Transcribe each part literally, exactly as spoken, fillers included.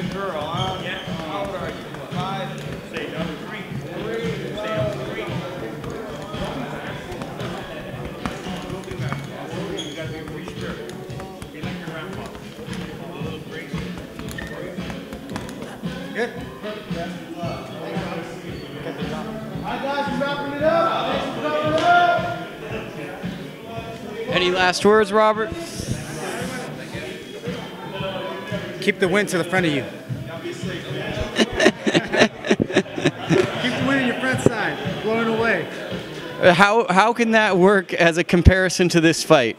Good girl, huh? Yeah. How old are you? Five? Say number three. Three. Say number three. We'll be back. You gotta be pretty sure. Be like your grandpa. A little break. Good. Perfect. Get the top. Hi guys, we're wrapping it up. Thanks for coming up. Any last words, Robert? Keep the wind to the front of you. Keep the wind in your front side, blowing away. How, how can that work as a comparison to this fight?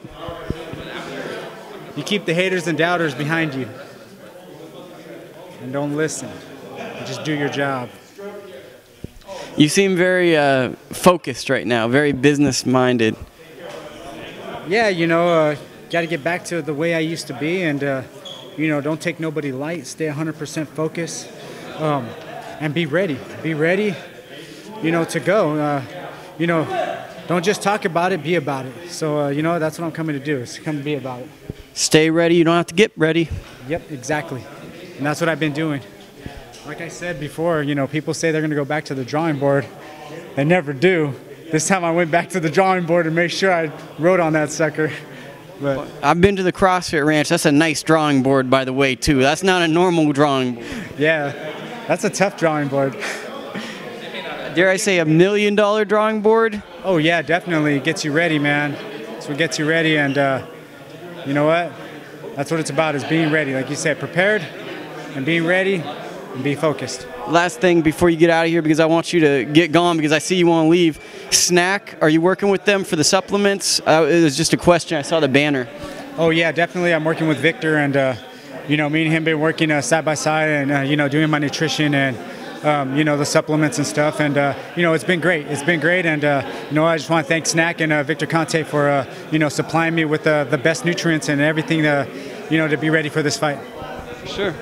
You keep the haters and doubters behind you. And don't listen. You just do your job. You seem very uh, focused right now, very business-minded. Yeah, you know, uh, got to get back to the way I used to be and... Uh, You know, don't take nobody light. Stay one hundred percent focused, um, and be ready. Be ready, you know, to go. Uh, you know, don't just talk about it. Be about it. So, uh, you know, that's what I'm coming to do. Is come be about it. Stay ready. You don't have to get ready. Yep, exactly. And that's what I've been doing. Like I said before, you know, people say they're going to go back to the drawing board. They never do. This time I went back to the drawing board and made sure I wrote on that sucker. But I've been to the CrossFit Ranch. That's a nice drawing board, by the way, too. That's not a normal drawing board. Yeah, that's a tough drawing board. Dare I say a million dollar drawing board? Oh, yeah, definitely. It gets you ready, man. That's what gets you ready. And uh, you know what? That's what it's about, is being ready. Like you said, prepared and being ready and be focused. Last thing before you get out of here, because I want you to get gone because I see you want to leave. Snack, are you working with them for the supplements? Uh, it was just a question. I saw the banner. Oh, yeah, definitely. I'm working with Victor, and, uh, you know, me and him been working uh, side by side and, uh, you know, doing my nutrition and, um, you know, the supplements and stuff. And, uh, you know, it's been great. It's been great. And, uh, you know, I just want to thank Snack and uh, Victor Conte for, uh, you know, supplying me with uh, the best nutrients and everything, uh, you know, to be ready for this fight. Sure.